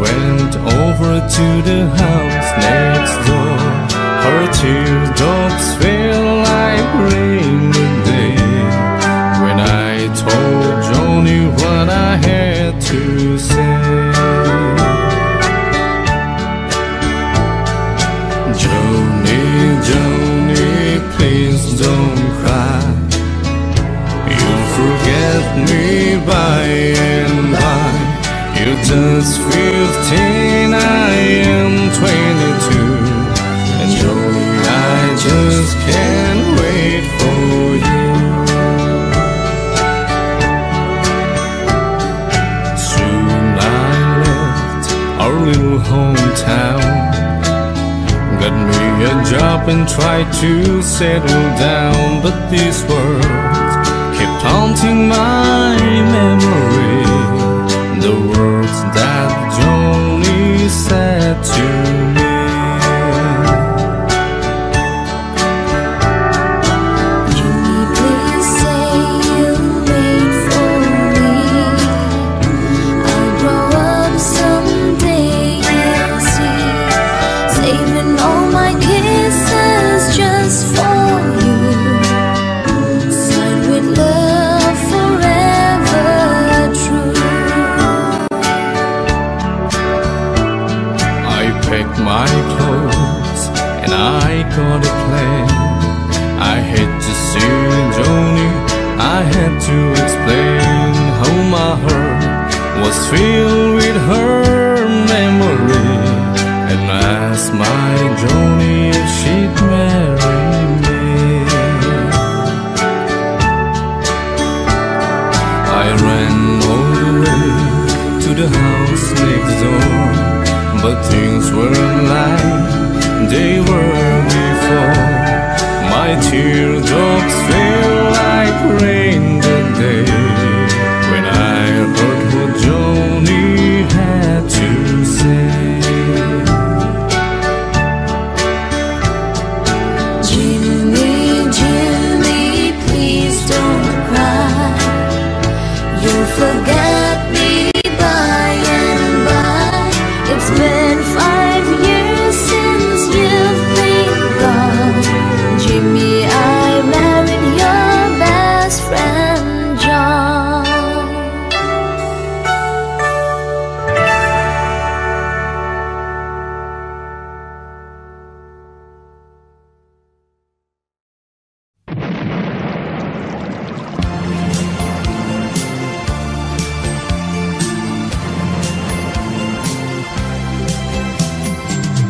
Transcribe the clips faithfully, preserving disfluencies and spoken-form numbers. went over to the house next door. Her teardrops fell like rain that day when I told Johnny what I had to say. Johnny, Johnny, please don't cry. You'll forget me by and by. You're just fifteen, I am twenty-two, and Johnny, I just can't wait for you. Soon I left our little hometown, got me a job and tried to settle down, but these words kept haunting my memory. The words that Johnny said to me. Johnny, please say you'll wait for me. I'll grow up someday, you'll see. Saving all my kisses just for you. Signed with love forever. Packed my clothes and I got a plane. I had to see Johnny, I had to explain how my heart was filled with her memory, and asked my Johnny if she'd marry me. I ran all the way to the house next door, but things weren't like they were before. My teardrops fell like rain that day when I heard what Johnny had to say. Johnny, Johnny, please don't cry. You'll forget me by and by. It's been five years since you've been gone, Jimmy. I married your best friend, John.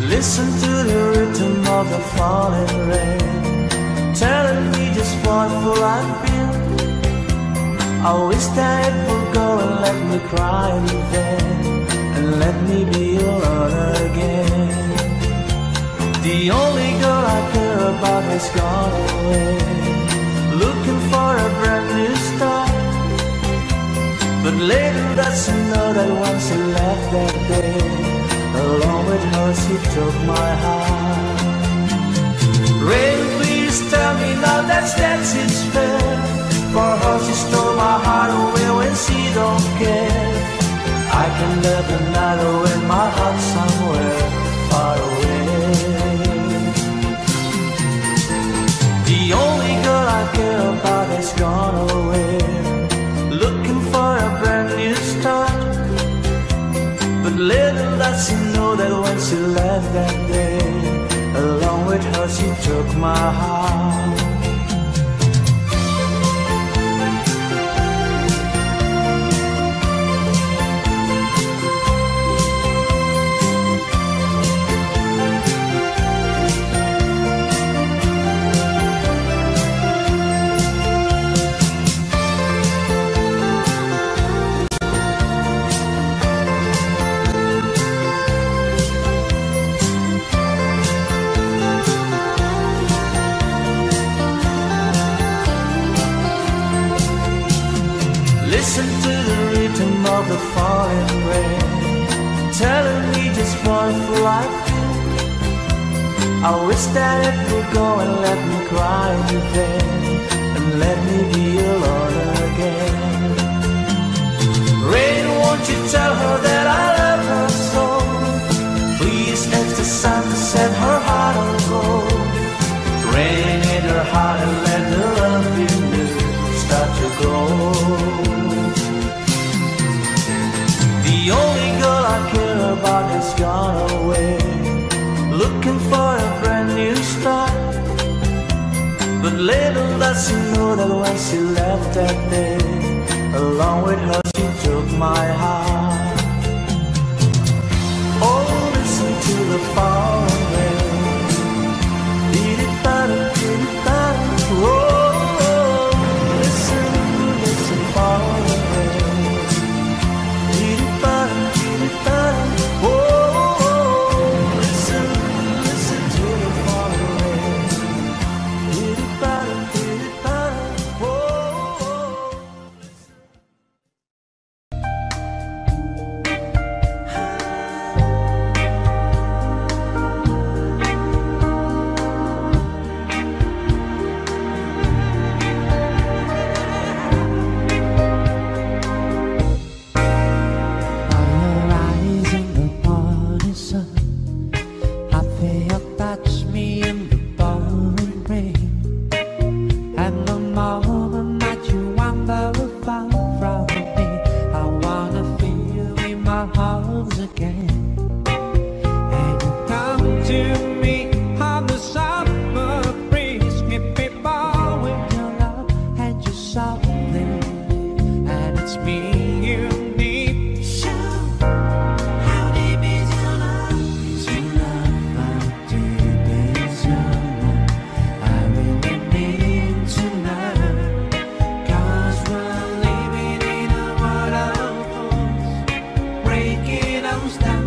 Listen to the rhythm of the falling rain, telling me just what fool I've been. I wish that it would go and let me cry in vain, and let me be alone again. The only girl I care about has gone away, looking for a brand new start. But little does she know that once she left that day, along with her, she took my heart. Rain, please tell me now that's that's it's fair. For her, she stole my heart away when she don't care. I can live another with my heart somewhere far away. The only girl I care about has gone away, looking for a brand new start. But little does she know that when she left that day, along with her she took my heart. The falling rain, telling me just what fool I've been. I wish that it would go and let me cry again, and let me be alone again. Rain, won't you tell her that I love her so? Little does she know that when she left that day, along with her she took my heart. Oh, listen to the falling rain. Oh, listen to this falling rain. Oh, listen, listen to the falling rain. Stop.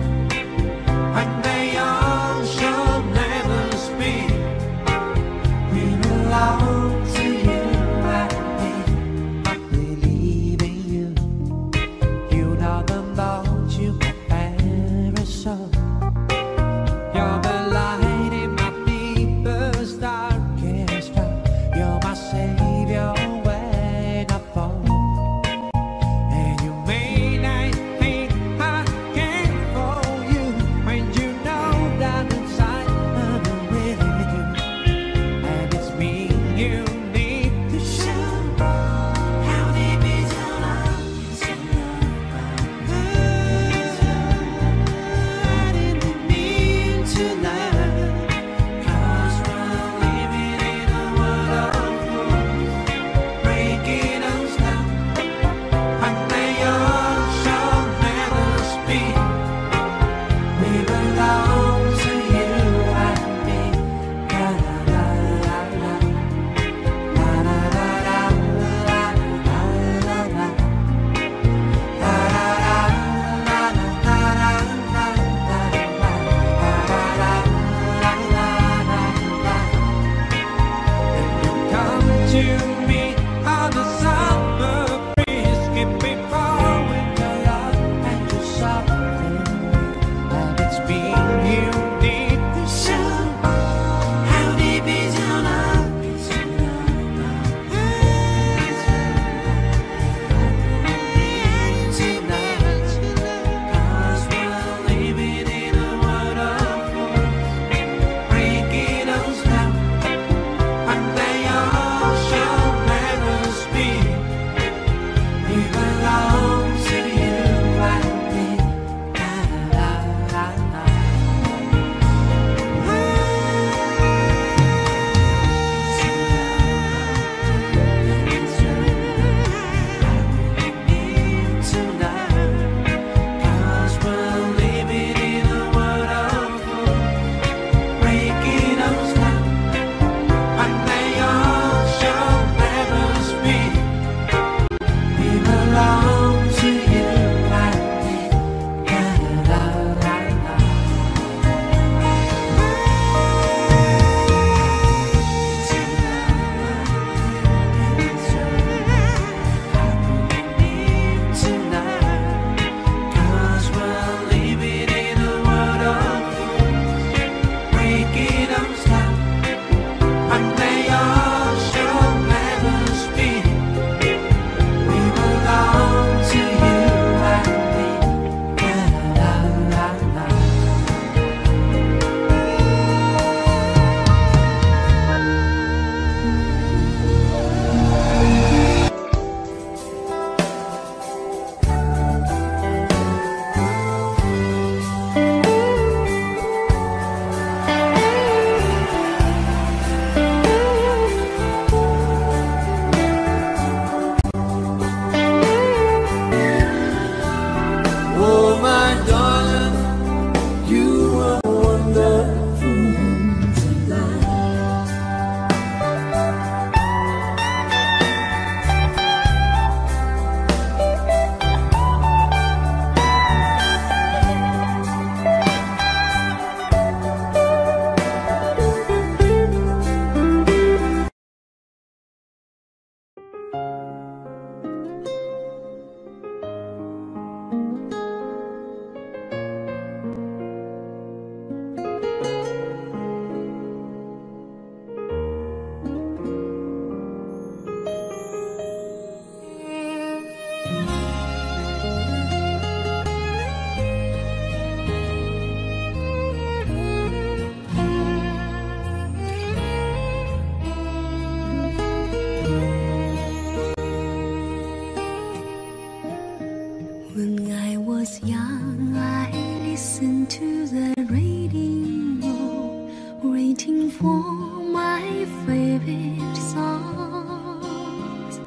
to the radio, waiting for my favorite songs.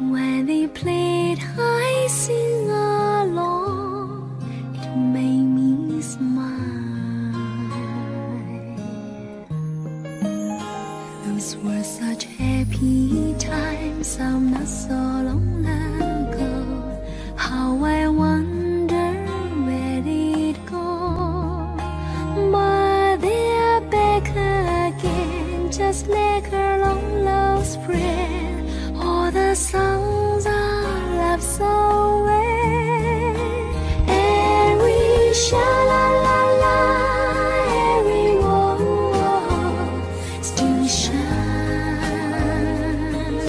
When they played, I sing along. It made me smile. Those were such happy times, I'm not so long ago. How I wonder just like her long lost friend. All the songs I love so well. Every sha-la-la-la, every wall still shines.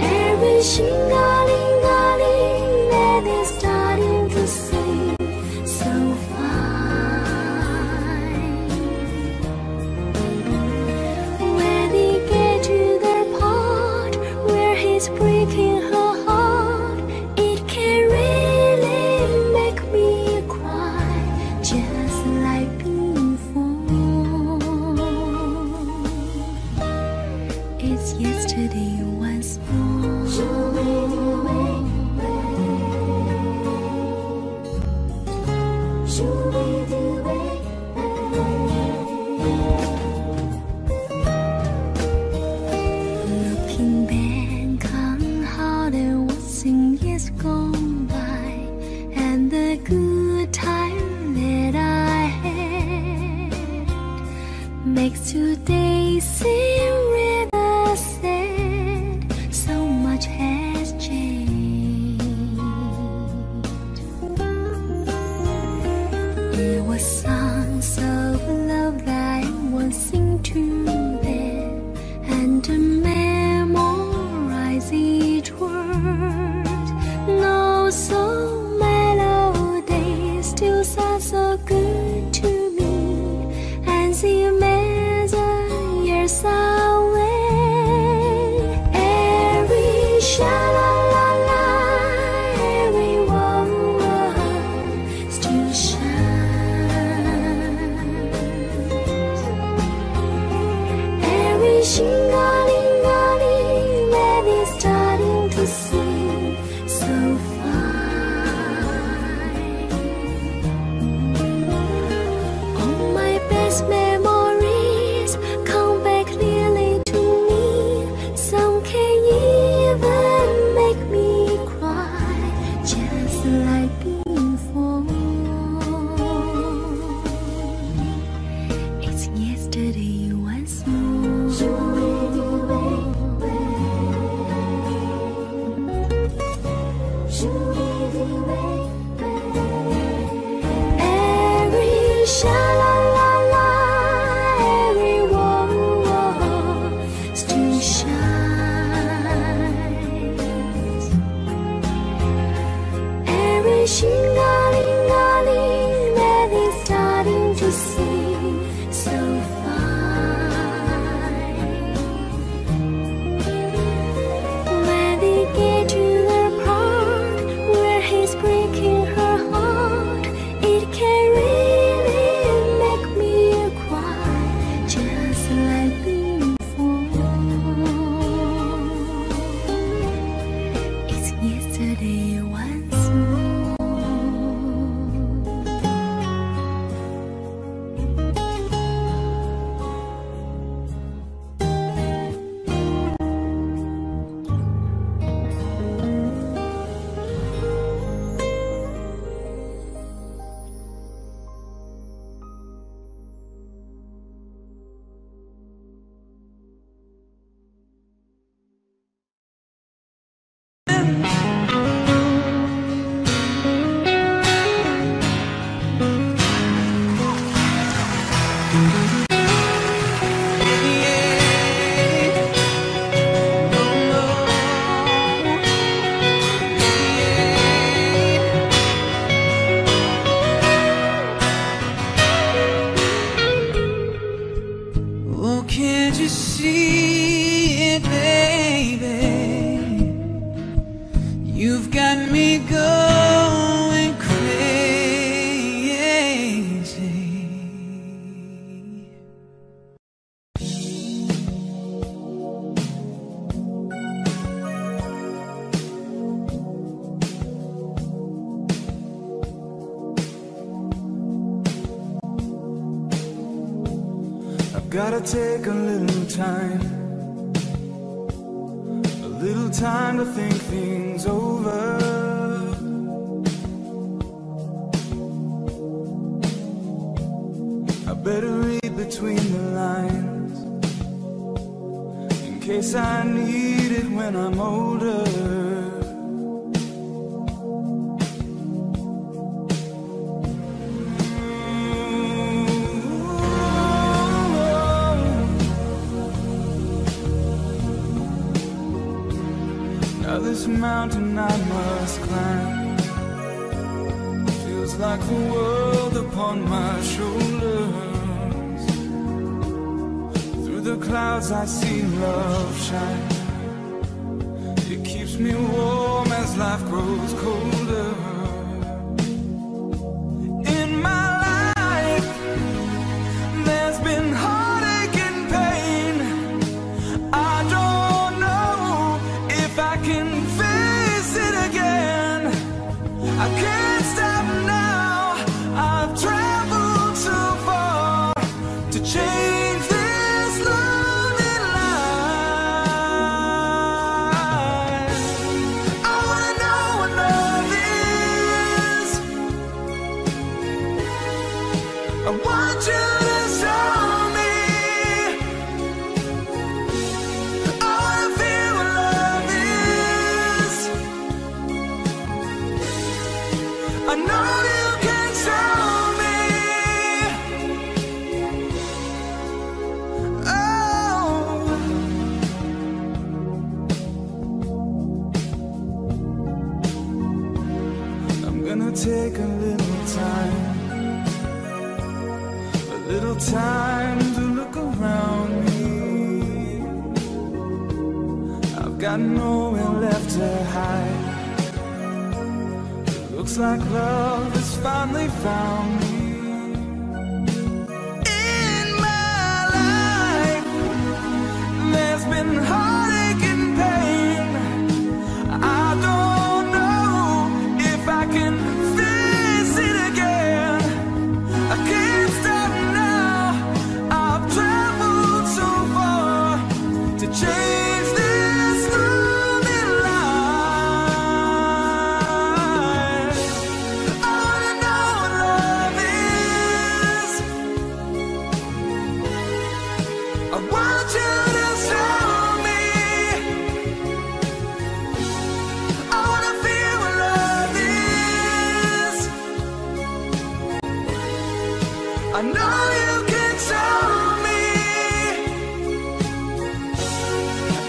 Every shing-a-ling-a-ling that is starting to sing so far. Breaking her heart, it can really make me cry, just like before. It's yesterday once more. Show me the way. Show me the way. Gone by, and the good time that I had makes today seem rather sad. So much has changed. It was songs of love that I would sing to them, and to memorize each word. No song melody still sounds so good to me, and the amazing years away. Every sha-la-la-la, every wall still shines. Every shing-a-ling-a-ling that is starting to sing. Memories come back clearly to me. Some can even make me cry, just like before. It's yesterday once more. Show me the way. Show me the way. Every shadow. Shing-a-ling-a-ling, that is starting to sing so fine. When they get to the part where he's breaking her heart, it can really make me cry, just like before. It's yesterday once more. Gotta take a little time, a little time to think things over. I better read between the lines, in case I need it when I'm older. This mountain I must climb feels like the world upon my shoulders. Through the clouds I see love shine. It keeps me warm as life grows colder. In my life there's been heartache and pain. I don't know if I can I can't stop now. I've traveled too far to change this lonely life. I wanna know what love is. I want you to show me. I wanna feel what love is. I know you can show me. Oh, I'm gonna take a little time, a little time to look around me. I've got nowhere left to hide. Looks like love has finally found me. In my life, there's been heartache and pain. I don't know if I can face it again. I can't stop now. I've traveled so far to change. I know you can tell me.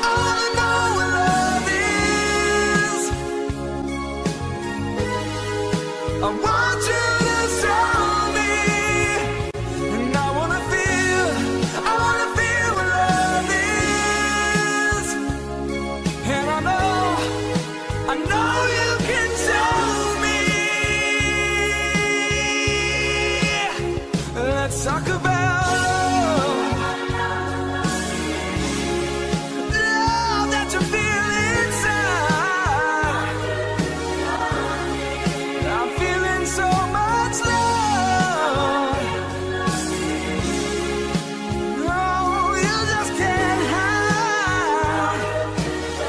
I wanna know what love is. I want you to show me. And I wanna feel, I wanna feel what love is. And I know, I know you can tell me. Let's talk about love, love that you feel inside. I'm feeling so much love. No, you just can't hide. Oh.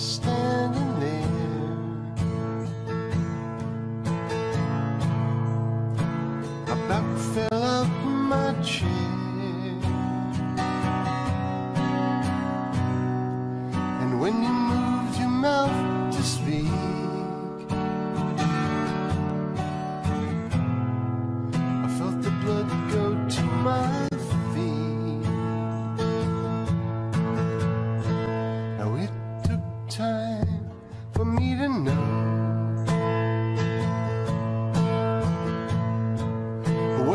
Standing there, I about fell off my chair.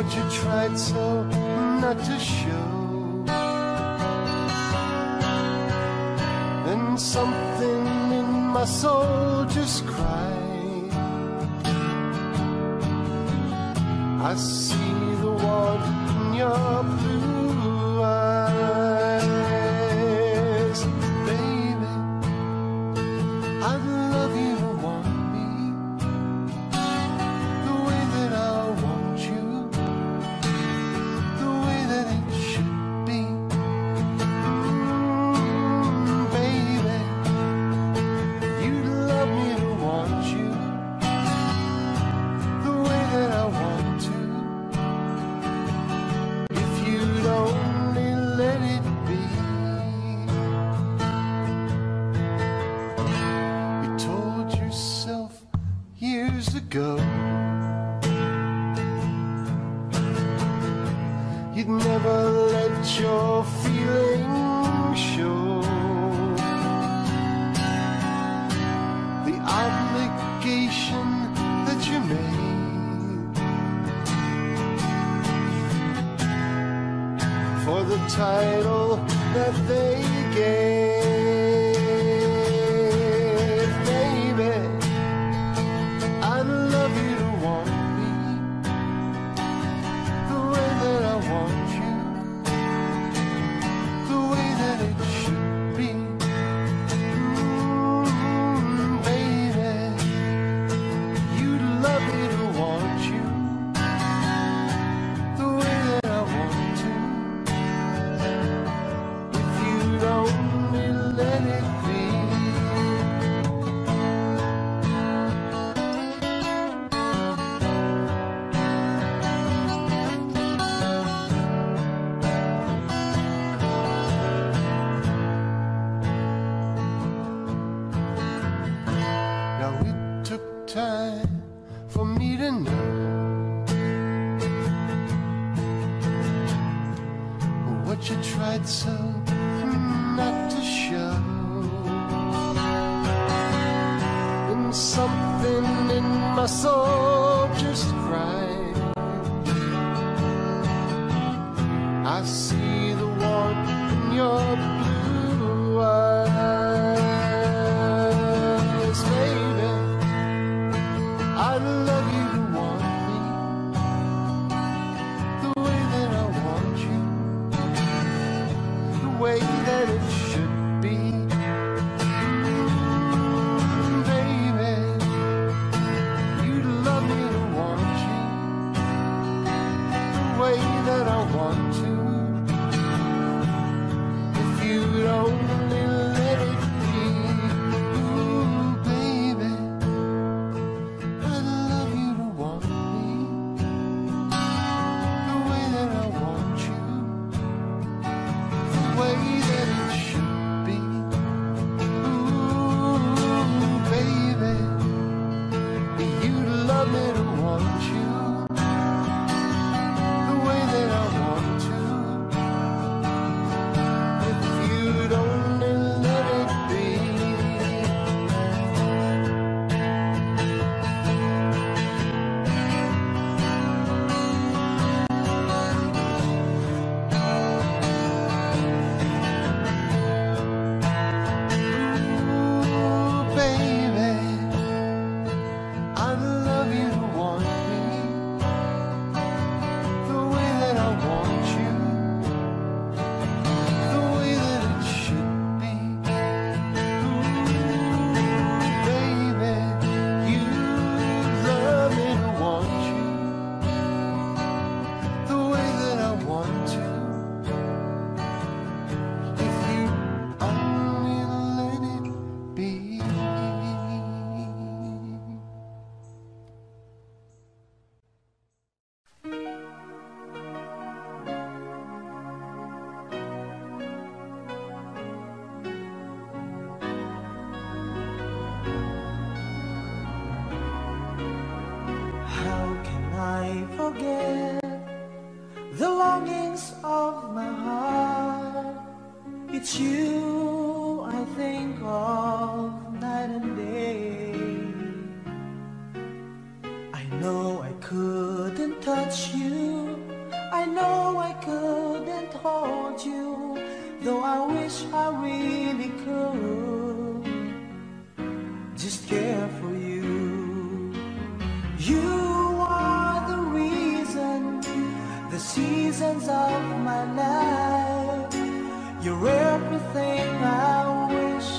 what you tried so not to show. Then something in my soul just cried. I see the want in your blue eyes. Baby, I love you to want me the way that I want you, the way that it should be. Mm, baby, you love me to want you the way that I want to. If you'd only let it be. You told yourself years ago you'd never let your feelings show. The obligation that you made for the title that they gave. Baby, I'd love you to want me the way that I want you, the way that it should be. Mm, baby, you'd love me to want you the way that I want to. If you'd only let it be. Now it took time for me to know what you tried so not to show. And something in my soul just cried. I see the warmth in your blue eyes. Baby, I love you to want me the way that I want you, the way that it should be. Mm, baby, you'd love me to want you the way that I want to. If you'd only let it be. Ooh, baby, I'd love you to want me the way that I want you, the way that it should be. Ooh, baby, you'd love me to want you the way that I want to. If you'd only let it be. Ooh, baby, I'd love you to want me the way that I want you, the way that it should be. Ooh, baby, you love me to want you the way that I want to. If you only let it be. How can I forget the longings of my heart? It's you I think of night and day. I know I couldn't touch you I know I couldn't hold you, though I wish I really could just care for you. You are the reason, the seasons of my life. You're everything I wish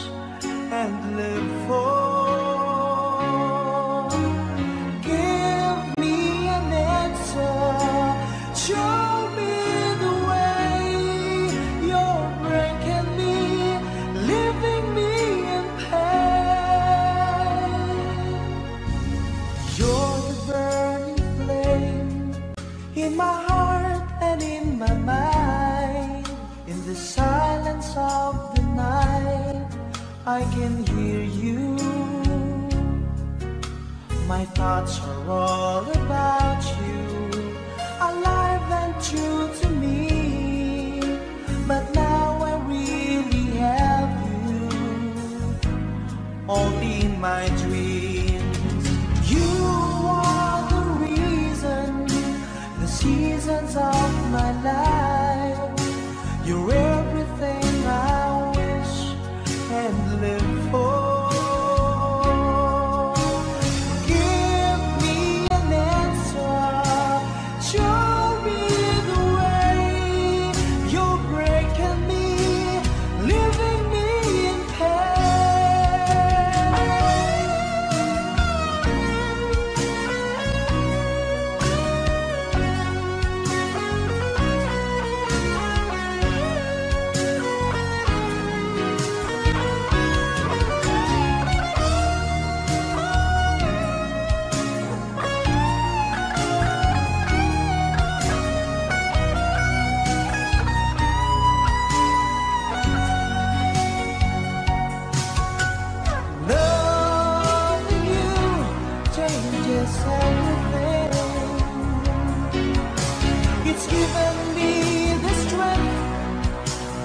and live for. In my heart and in my mind, in the silence of the night, I can hear you. My thoughts are all about you, alive and true to me. But now I really have you, only in my dreams. You. Seasons of my life, you're everything I wish and live for. Give me an answer, show me the way. You're breaking me, leaving me in pain. Changes everything. It's given me the strength,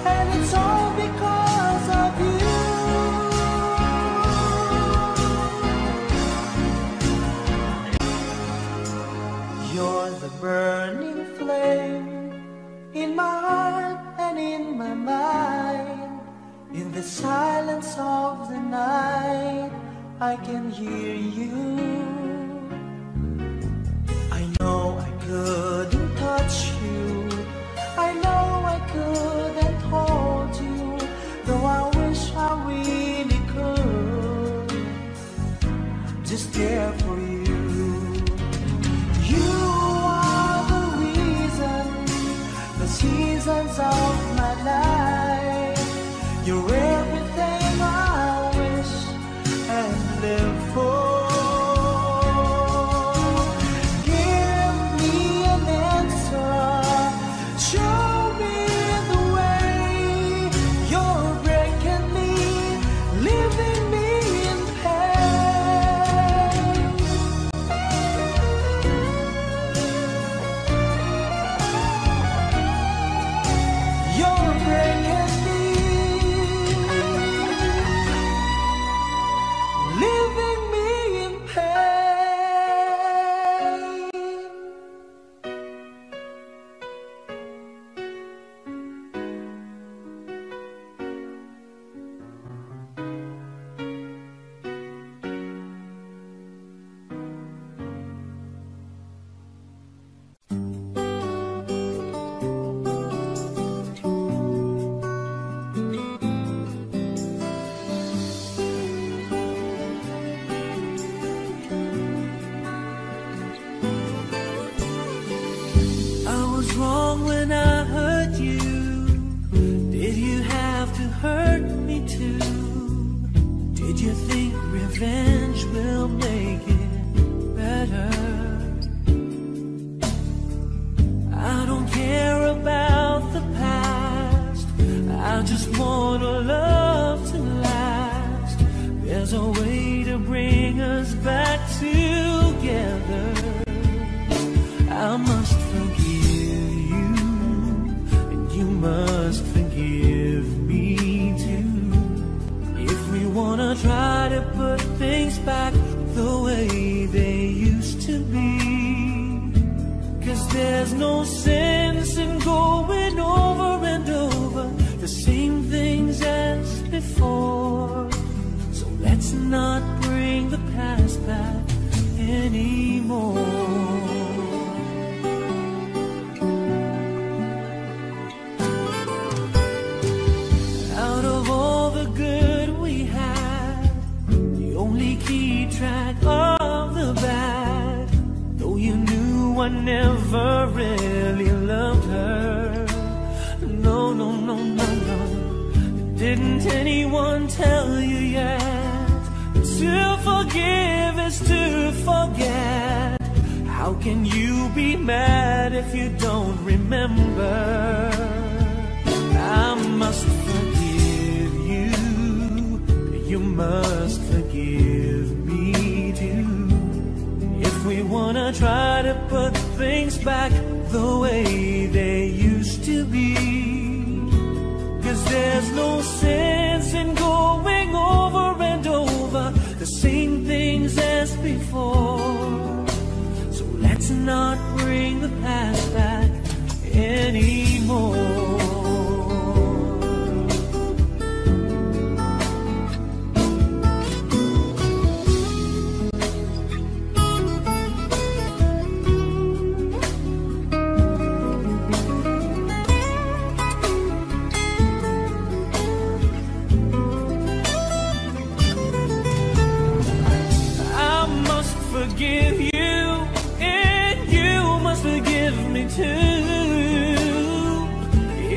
and it's all because of you. You're the burning flame in my heart and in my mind. In the silence of the night, I can hear you. I couldn't touch you, I know I couldn't hold you, though I wish I really could just care for you. You are the reason, the seasons of my life. You're everything I wish and live for. There's no sin and going over and over the same things as before. So let's not bring the past back anymore. Out of all the good we had, you only keep track of the bad. Though you knew I never really loved her. No, no, no, no, no. Didn't anyone tell you yet? To forgive is to forget. How can you be mad if you don't remember? I must forgive you, you must forgive me too. If we wanna try to put things back the way they used to be, 'cause there's no sense in going over and over the same things as before. So let's not bring the past back anymore.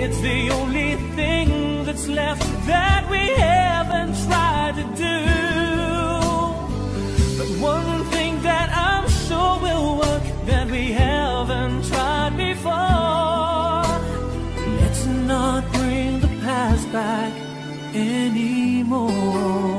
It's the only thing that's left that we haven't tried to do. But one thing that I'm sure will work that we haven't tried before. Let's not bring the past back anymore.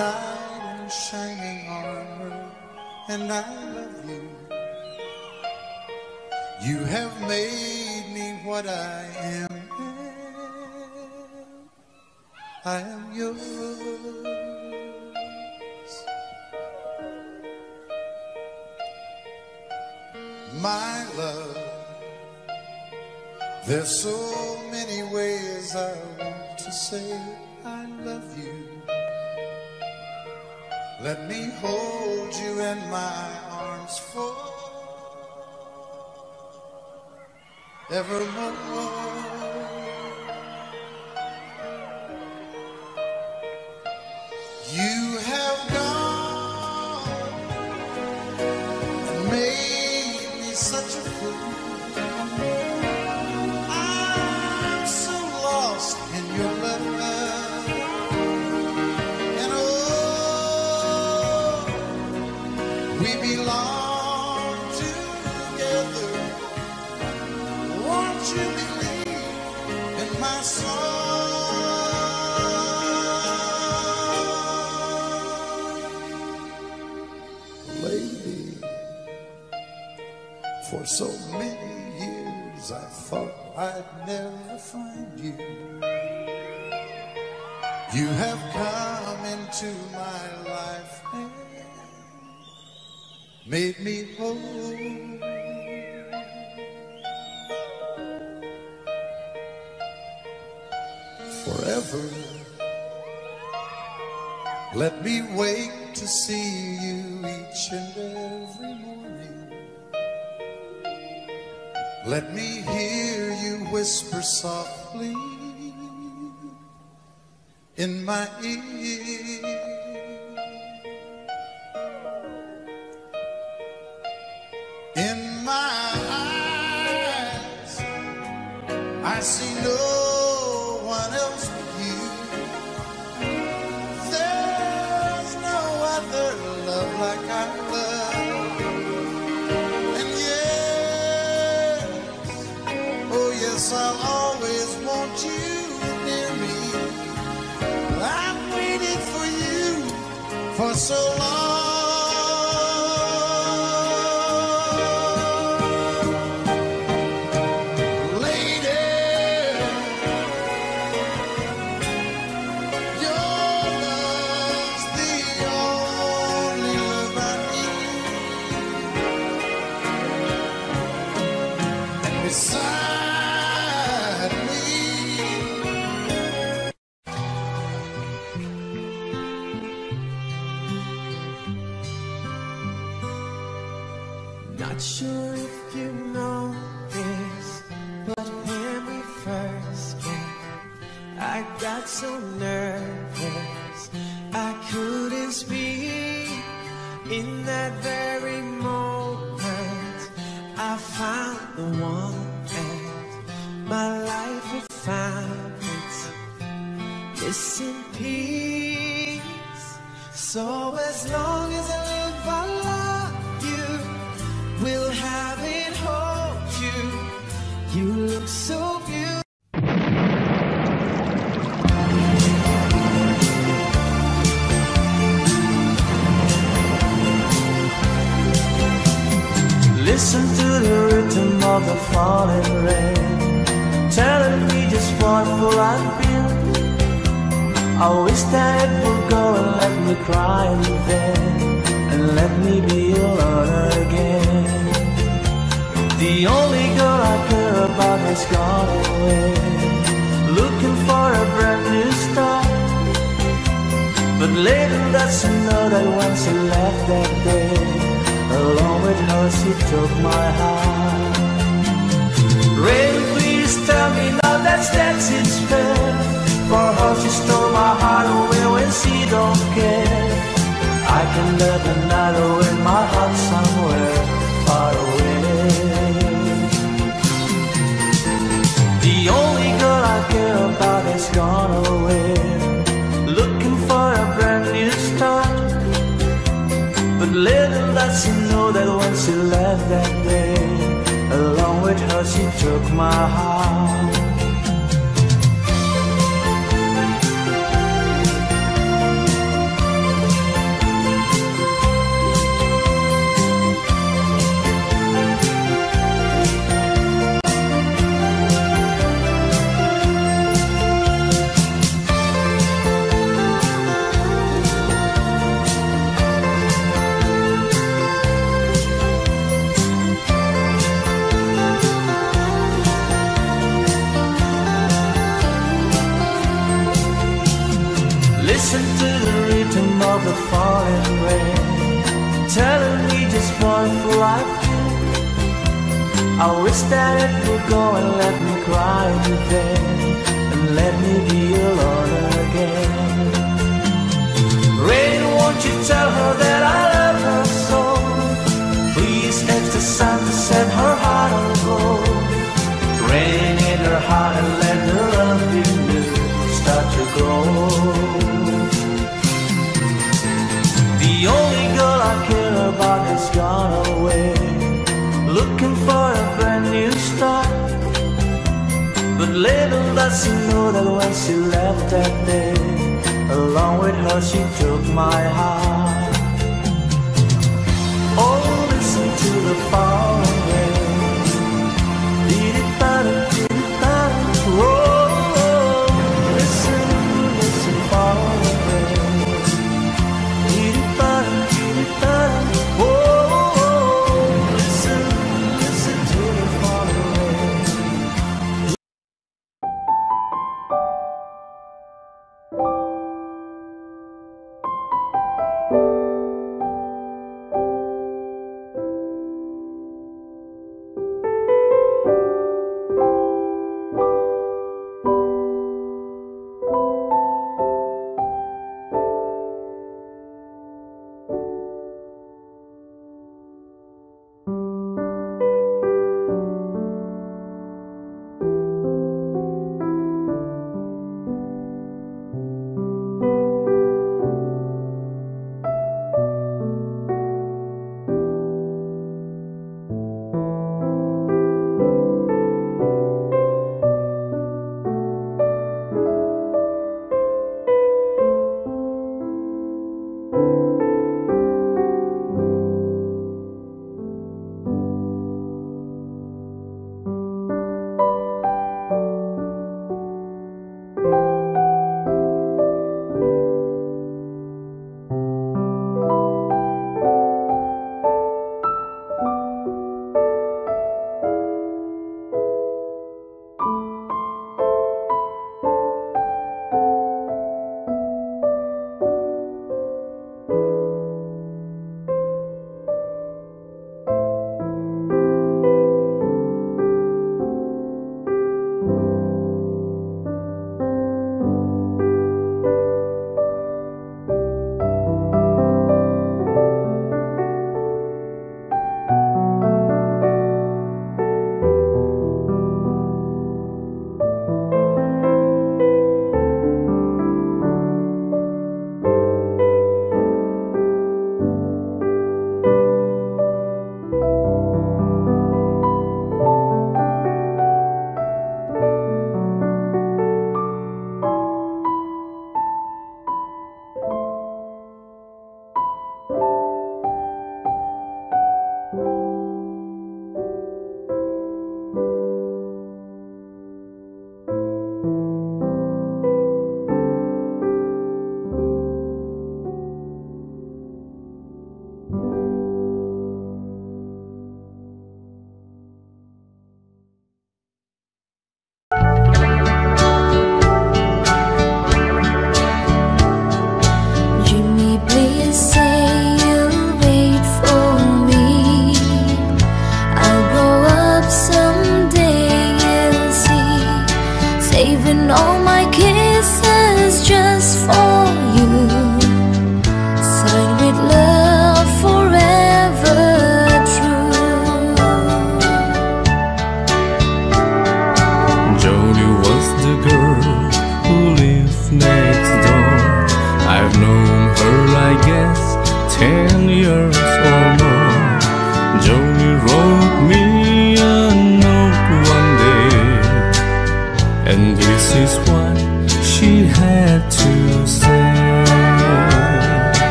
knight in shining armor, and I love you. You have made me what I am. I am yours. My love, there's so many ways I want to say I love you. Let me hold you in my arms for evermore. You have gone and made me such a fool. I'm so lost in your love, and oh, we belong together. Won't you believe in my soul? For so many years I thought I'd never find you. You have come into my life and made me whole. Forever, let me wake to see you each and every morning. Let me hear you whisper softly in my ear. In my eyes, I see no one else but you. There's no other love like I love. I'll always want you near me. I've waited for you for so long. Lady, your love's the only love I need. And besides sure if you know this, but when we first came, I got so nervous I couldn't speak. In that very moment I found the one, and my life had found its missing piece. So as long as I live, I love you. We'll have it, hold you. You look so beautiful. Listen to the rhythm of the falling rain, telling me just what for I feel. I wish that it would go and let me cry in vain, and let me be alone again. The only girl I care about has gone away, looking for a brand new start. But later doesn't know that when she left that day, along with her she took my heart. Rain, please tell me now that's that's it's fair, for how she stole my heart away when she don't care. I can live another in my heart somewhere far away. The only girl I care about is gone away, looking for a brand new start. But little does she know that when she left that day, along with her she took my heart. I wish that it would go and let me cry again, and let me be alone again. Rain, won't you tell her that I love her so? Please let the sun to set her heart on gold. Rain in her heart and let her love be new, start to grow. The only girl I care about has gone away, looking for a brand new start. But little does she know that when she left that day, along with her she took my heart. Oh, listen to the falling rain. Oh, listen, listen, falling rain. Oh, listen, listen to the falling rain.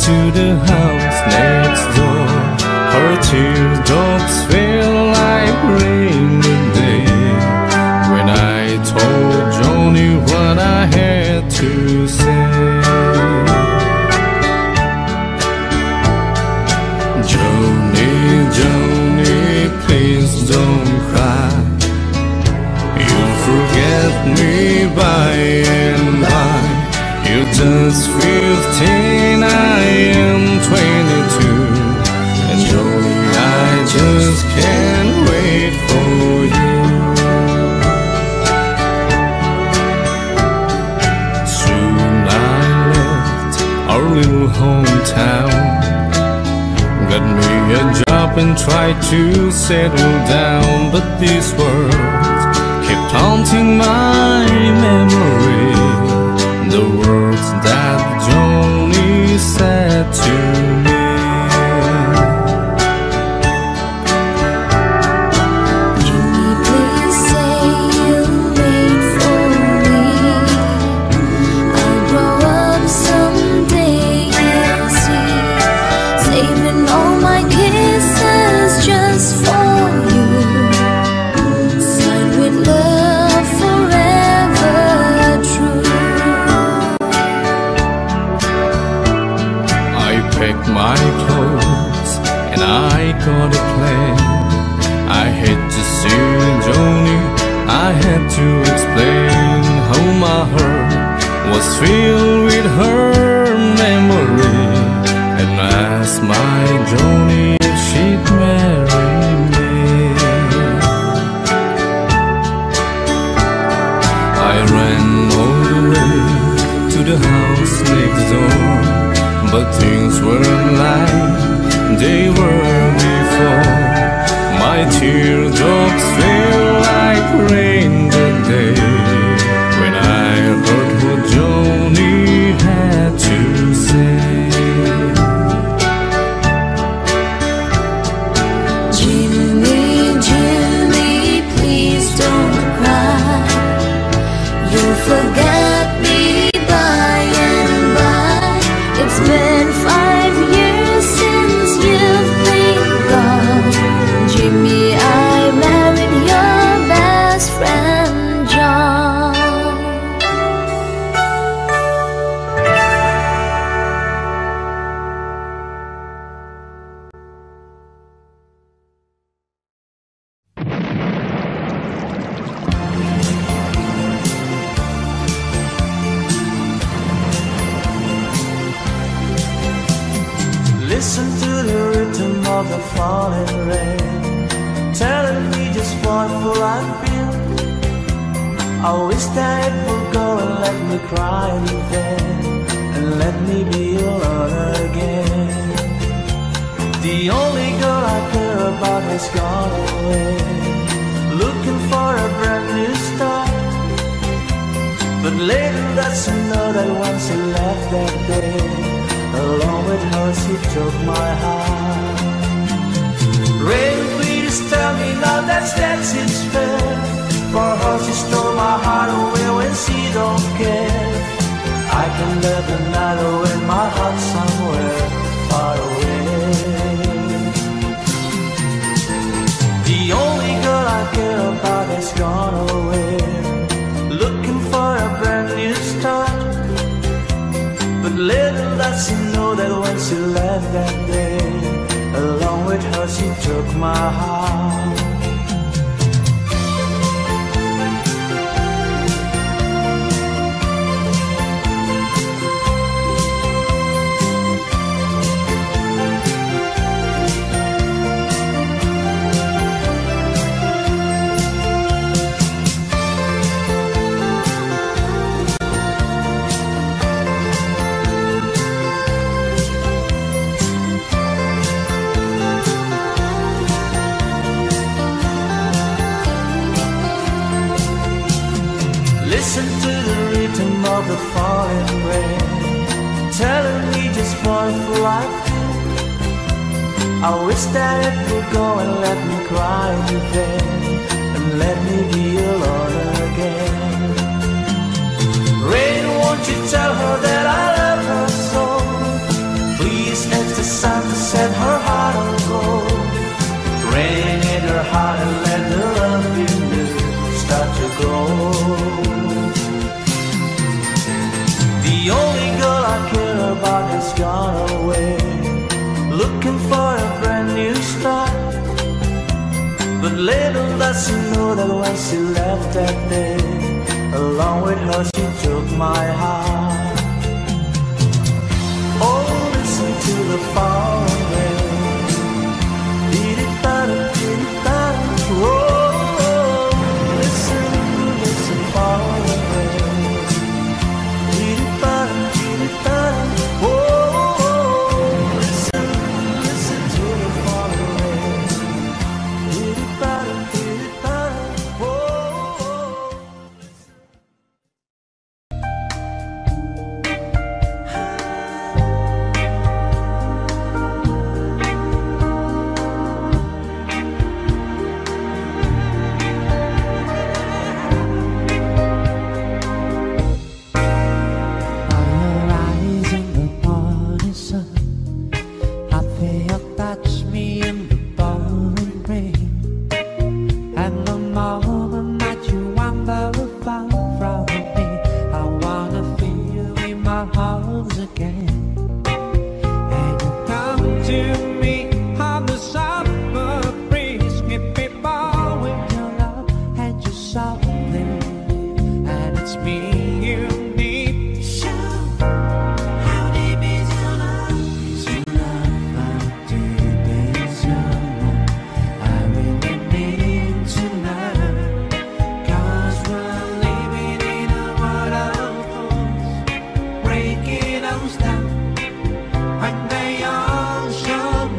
To the house, next door. Her teardrops feel like rain today. When I told Johnny what I had to say, Johnny, Johnny, please don't cry. You'll forget me by and by. You're just fifteen, I am twenty-two, and Johnny, I just can't wait for you. Soon I left our little hometown, got me a job and tried to settle down, but this world kept haunting my memory. The words that Johnny said to me, Johnny, please say you'll wait for me. I'll grow up someday, you'll see. Saving all my kisses just for my clothes, and I got a plane. I had to see Johnny, I had to explain how my heart was filled with her memory, and asked my Johnny if she'd marry me. I ran all the way to the house next door, but things weren't like they were before. My teardrops feel like rain that day when I heard what Johnny had to say. Jimmy, Jimmy, please don't cry. You'll forget. It's been five years since you've been gone. Jimmy, I married your best friend, John. Listen to the rhythm of the falling rain, telling me just what will I feel. I wish that it would go and let me cry in vain, and let me be alone again. The only girl I care about has gone away, looking for a brand new start. But later that's another one, she left that day. Along with her, she took my heart. Rain, please tell me now that that's it's fair. For her, she stole my heart away when she don't care. I can live another way, my heart somewhere far away. The only girl I care about has gone away, looking for a brand new start. But little does she know that when she left that day, along with her she took my heart. The falling rain, telling me just what will I feel. I wish that it would go and let me cry again, and let me be alone again. Rain, won't you tell her that I love her so? Please, let the sun I care about has gone away. Looking for a brand new start, but little does she know that when she left that day, along with her she took my heart. Oh, listen to the falling rain. Dee-dee-da-da, dee-dee-da-da, oh. They all show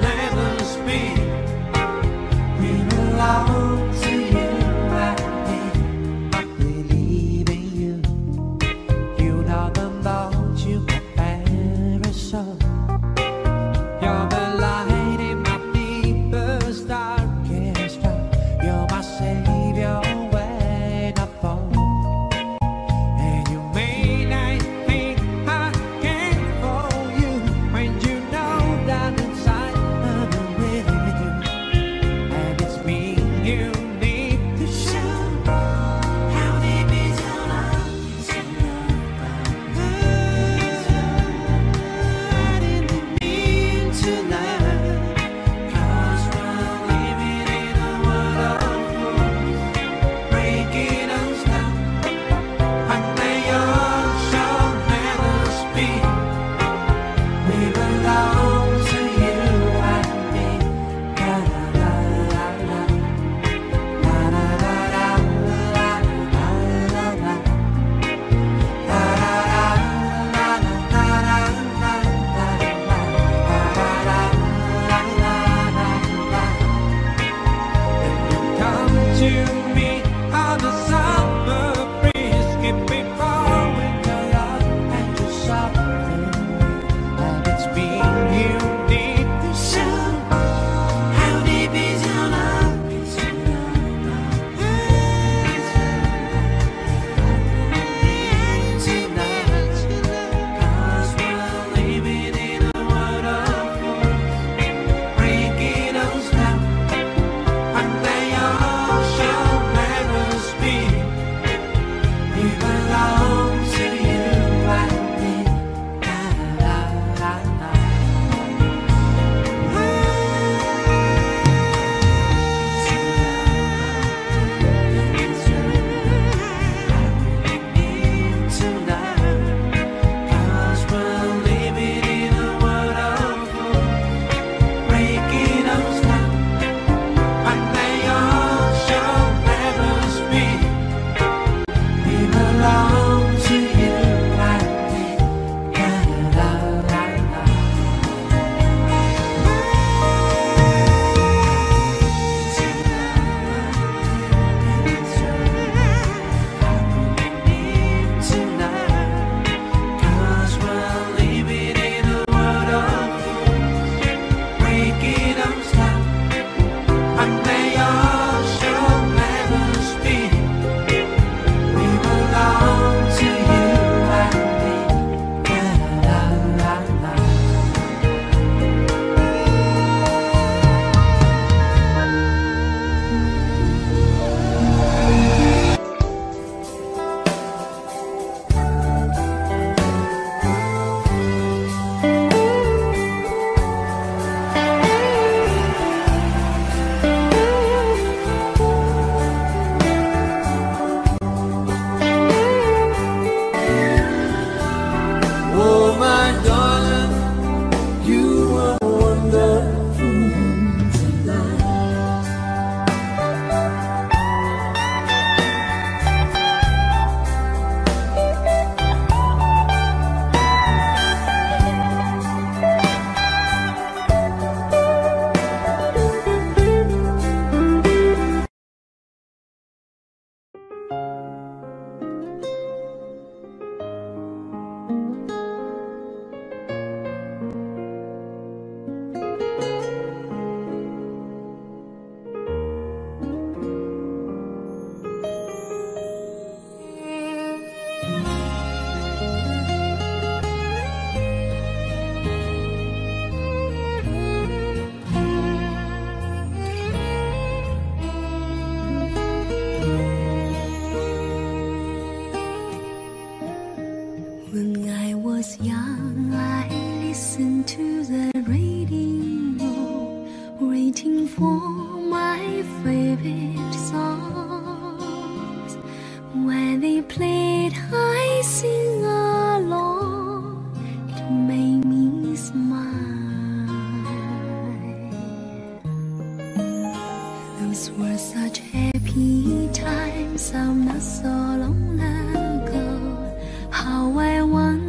listen to the radio, waiting for my favorite songs. When they played, I sing along. It made me smile. Those were such happy times, I'm not so long ago. How I wonder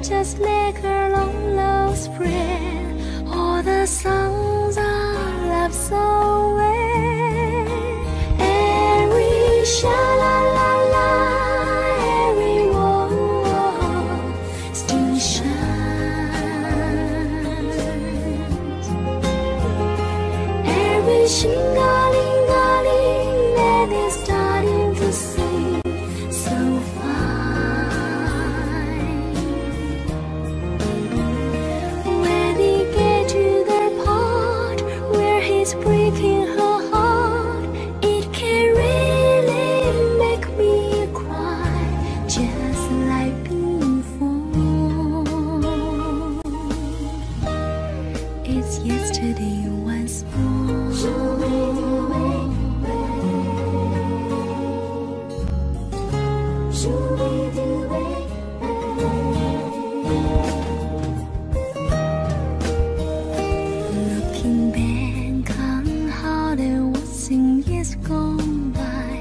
just like a long lost friend. All the songs I love so well. Every sha-la-la-la, every wall still shines. Every shing-a-ling-a-ling that is starting to sing so far. Breaking her heart, it can really make me cry, just like before. It's yesterday once more. Show me the way. Show me the way. Gone by,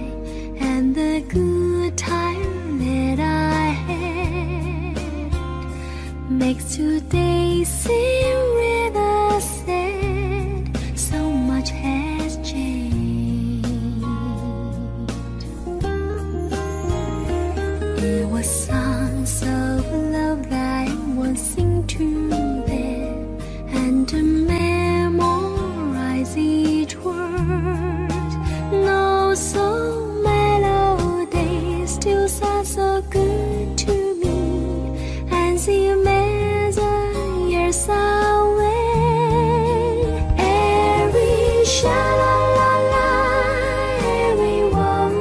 and the good time that I had makes today seem rather sad. So much has changed. It was songs of love that I would sing to them, and to memorize each word. No song melody still sounds so good to me, and seems as a years away. Every sha-la-la-la, every one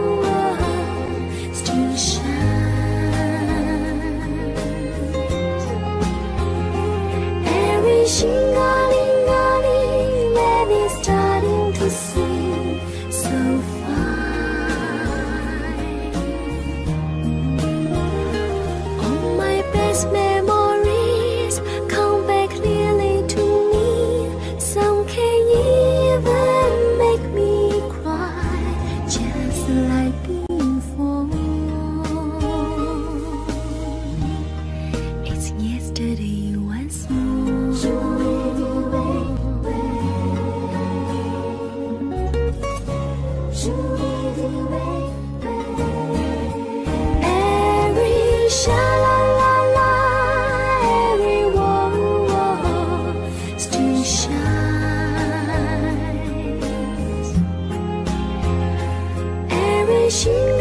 still shines. Every shing-a-ling-a-ling that is starting to sing. Memories come back clearly to me. Some can even make me cry, just like before. It's yesterday once more. Show me the way. Show me the way. Every shadow. She